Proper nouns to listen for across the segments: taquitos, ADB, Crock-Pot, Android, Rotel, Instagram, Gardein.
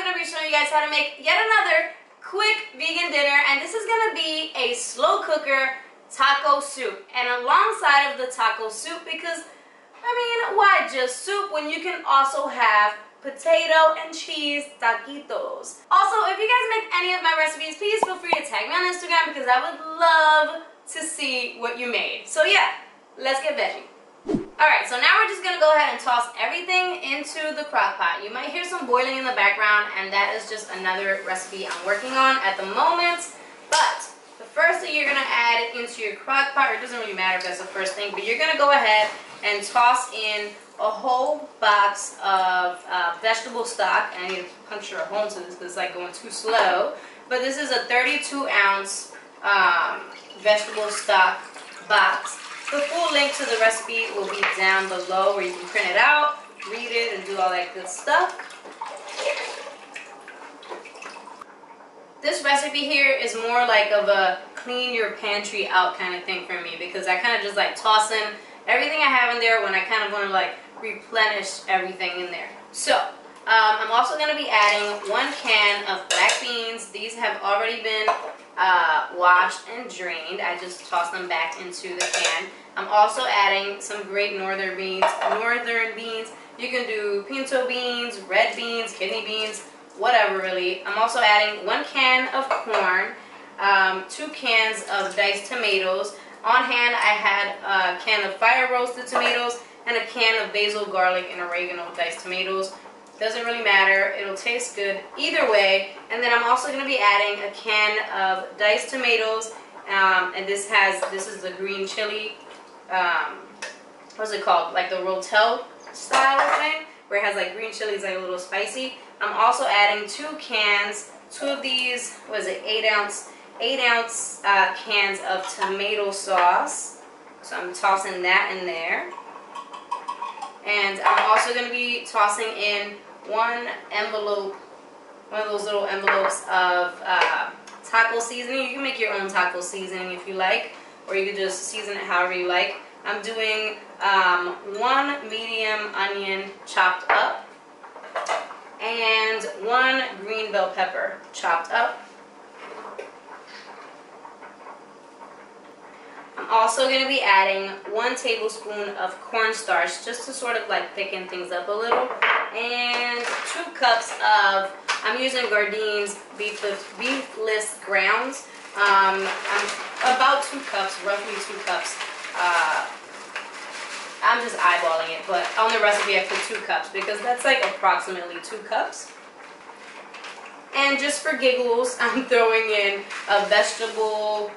I'm going to be showing you guys how to make yet another quick vegan dinner, and this is going to be a slow cooker taco soup, and alongside of the taco soup, because I mean, why just soup when you can also have potato and cheese taquitos. Also, if you guys make any of my recipes, please feel free to tag me on Instagram because I would love to see what you made. So yeah, let's get veggie. Alright, so now we're just going to go ahead and toss everything into the crock pot. You might hear some boiling in the background, and that is just another recipe I'm working on at the moment. But the first thing you're going to add into your crock pot, or it doesn't really matter if that's the first thing, but you're going to go ahead and toss in a whole box of vegetable stock. And I need to puncture a hole to this because it's like going too slow. But this is a 32-ounce vegetable stock box. The full link to the recipe will be down below where you can print it out, read it, and do all that good stuff. This recipe here is more like of a clean your pantry out kind of thing for me, because I kind of just like toss in everything I have in there when I kind of want to like replenish everything in there. So I'm also going to be adding 1 can of black beans. These have already been washed and drained. I just toss them back into the can. I'm also adding some great northern beans. You can do pinto beans, red beans, kidney beans, whatever really. I'm also adding 1 can of corn, 2 cans of diced tomatoes. On hand I had a can of fire roasted tomatoes and a can of basil, garlic, and oregano diced tomatoes. Doesn't really matter, it'll taste good either way. And then I'm also going to be adding a can of diced tomatoes, and this is the green chili, what's it called, like the Rotel style thing where it has like green chilies, like a little spicy. I'm also adding 2 cans, 2 of these, what is it, 8 ounce cans of tomato sauce. So I'm tossing that in there. And I'm also going to be tossing in 1 envelope, one of those little envelopes of taco seasoning. You can make your own taco seasoning if you like, or you can just season it however you like. I'm doing 1 medium onion chopped up and 1 green bell pepper chopped up. I'm also going to be adding 1 tablespoon of cornstarch just to sort of like thicken things up a little, and 2 cups of, I'm using Gardein's beefless grounds, I'm about 2 cups, roughly 2 cups, I'm just eyeballing it, but on the recipe I put 2 cups because that's like approximately 2 cups. And just for giggles, I'm throwing in a vegetable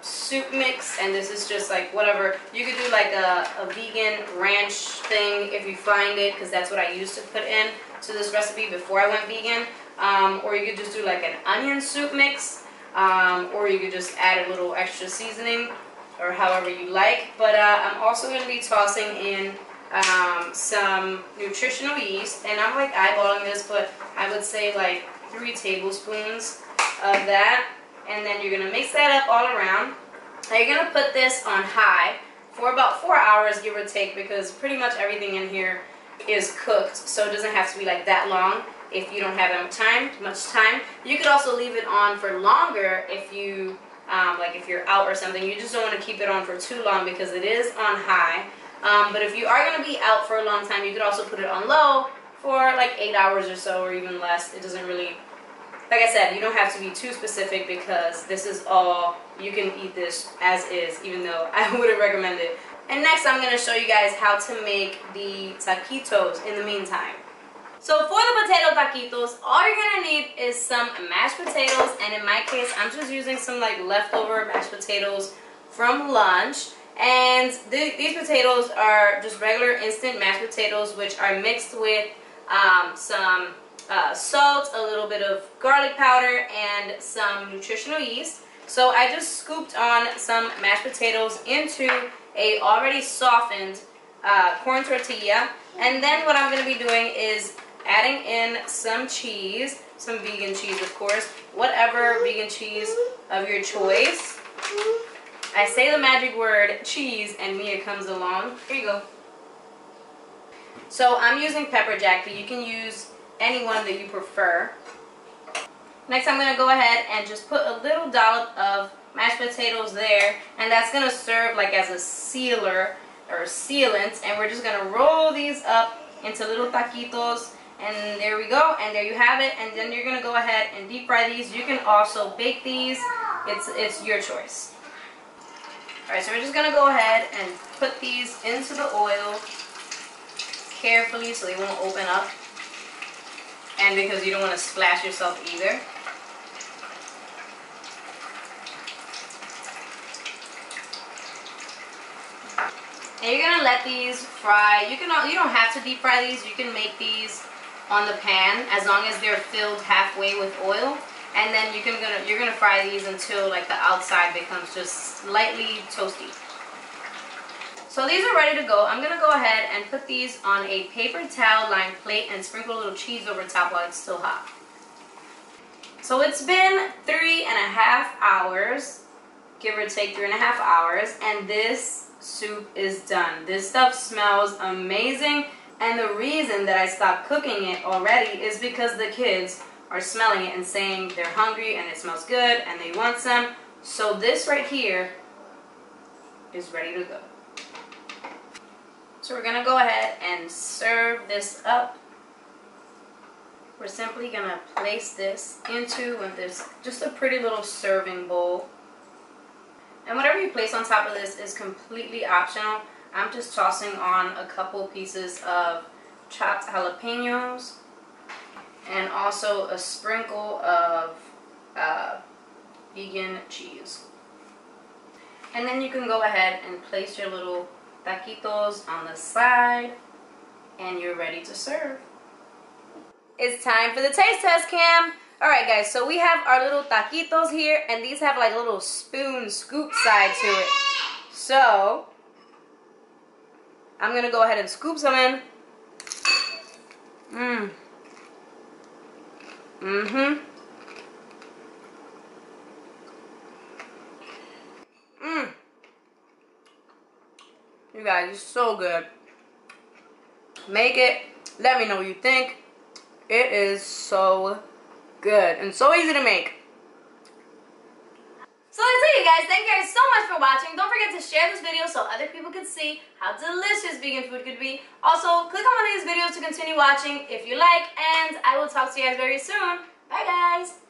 soup mix, and this is just like whatever. You could do like a vegan ranch thing if you find it, because that's what I used to put in to this recipe before I went vegan, or you could just do like an onion soup mix, or you could just add a little extra seasoning or however you like. But I'm also going to be tossing in some nutritional yeast, and I'm like eyeballing this, but I would say like 3 tablespoons of that. And then you're going to mix that up all around. Now you're going to put this on high for about 4 hours, give or take, because pretty much everything in here is cooked, so it doesn't have to be like that long if you don't have much time. You could also leave it on for longer if you, like if you're out or something. You just don't want to keep it on for too long because it is on high. But if you are going to be out for a long time, you could also put it on low for like 8 hours or so, or even less. It doesn't really... Like I said, you don't have to be too specific because this is all, you can eat this as is, even though I wouldn't recommend it. And next I'm going to show you guys how to make the taquitos in the meantime. So for the potato taquitos, all you're going to need is some mashed potatoes, and in my case I'm just using some like leftover mashed potatoes from lunch. And these potatoes are just regular instant mashed potatoes, which are mixed with some salt, a little bit of garlic powder, and some nutritional yeast. So I just scooped on some mashed potatoes into a already softened corn tortilla, and then what I'm going to be doing is adding in some cheese, some vegan cheese of course, whatever vegan cheese of your choice. I say the magic word cheese and Mia comes along. Here you go. So I'm using pepper jack, but you can use anyone that you prefer. Next, I'm going to go ahead and just put a little dollop of mashed potatoes there, and that's going to serve like as a sealer or sealant, and we're just going to roll these up into little taquitos, and there we go, and there you have it. And then you're going to go ahead and deep fry these. You can also bake these. It's your choice. Alright, so we're just going to go ahead and put these into the oil carefully so they won't open up, and because you don't want to splash yourself either. And you're gonna let these fry. You don't have to deep fry these. You can make these on the pan as long as they're filled halfway with oil. And then you're gonna fry these until like the outside becomes just lightly toasty. So these are ready to go. I'm gonna go ahead and put these on a paper towel lined plate and sprinkle a little cheese over top while it's still hot. So it's been 3.5 hours, give or take 3.5 hours, and this soup is done. This stuff smells amazing, and the reason that I stopped cooking it already is because the kids are smelling it and saying they're hungry and it smells good and they want some. So this right here is ready to go. So we're gonna go ahead and serve this up. We're simply gonna place this into just a pretty little serving bowl. And whatever you place on top of this is completely optional. I'm just tossing on a couple pieces of chopped jalapenos and also a sprinkle of vegan cheese. And then you can go ahead and place your little taquitos on the side, and you're ready to serve. It's time for the taste test, Cam! Alright guys, so we have our little taquitos here, and these have like a little spoon scoop side to it. So, I'm going to go ahead and scoop some in. Mmm. Mmm. You guys, it's so good. Make it. Let me know what you think. It is so good. Good, and so easy to make. So that's it, you guys. Thank you guys so much for watching. Don't forget to share this video so other people can see how delicious vegan food could be. Also, click on one of these videos to continue watching if you like, and I will talk to you guys very soon. Bye, guys.